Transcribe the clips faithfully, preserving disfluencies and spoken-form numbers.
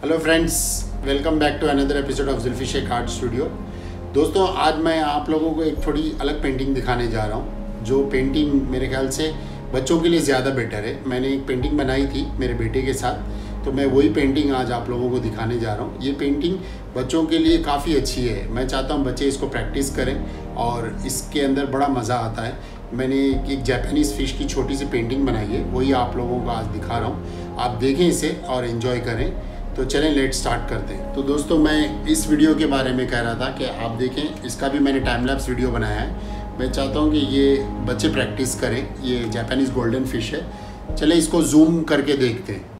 Hello friends, welcome back to another episode of ज़ल्फिशाह art studio. दोस्तों, आज मैं आप लोगों को एक थोड़ी अलग पेंटिंग दिखाने जा रहा हूँ, जो पेंटिंग मेरे ख्याल से बच्चों के लिए ज़्यादा बेटर है। मैंने एक पेंटिंग बनाई थी मेरे बेटे के साथ, तो मैं वही पेंटिंग आज आप लोगों को दिखाने जा रहा हूँ। ये पेंटिंग बच्चों के लिए काफ़ी अच्छी है। मैं चाहता हूँ बच्चे इसको प्रैक्टिस करें और इसके अंदर बड़ा मज़ा आता है। मैंने एक जापानीज़ फ़िश की छोटी सी पेंटिंग बनाई है, वही आप लोगों को आज दिखा रहा हूँ। आप देखें इसे और एंजॉय करें। तो चलें, लेट स्टार्ट करते हैं। तो दोस्तों, मैं इस वीडियो के बारे में कह रहा था कि आप देखें, इसका भी मैंने टाइम लैप्स वीडियो बनाया है। मैं चाहता हूँ कि ये बच्चे प्रैक्टिस करें। ये जापानीज़ गोल्डन फिश है। चलें इसको जूम करके देखते हैं।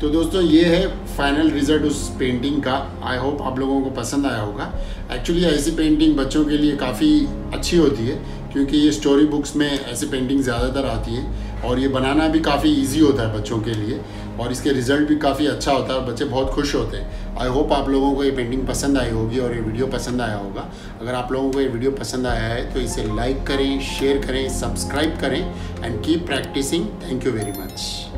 तो दोस्तों, ये है फाइनल रिजल्ट उस पेंटिंग का। आई होप आप लोगों को पसंद आया होगा। एक्चुअली ऐसी पेंटिंग बच्चों के लिए काफ़ी अच्छी होती है, क्योंकि ये स्टोरी बुक्स में ऐसी पेंटिंग ज़्यादातर आती है और ये बनाना भी काफ़ी इजी होता है बच्चों के लिए, और इसके रिज़ल्ट भी काफ़ी अच्छा होता है और बच्चे बहुत खुश होते हैं। आई होप आप लोगों को ये पेंटिंग पसंद आई होगी और ये वीडियो पसंद आया होगा। अगर आप लोगों को ये वीडियो पसंद आया है तो इसे लाइक करें, शेयर करें, सब्सक्राइब करें and keep practicing. Thank you very much.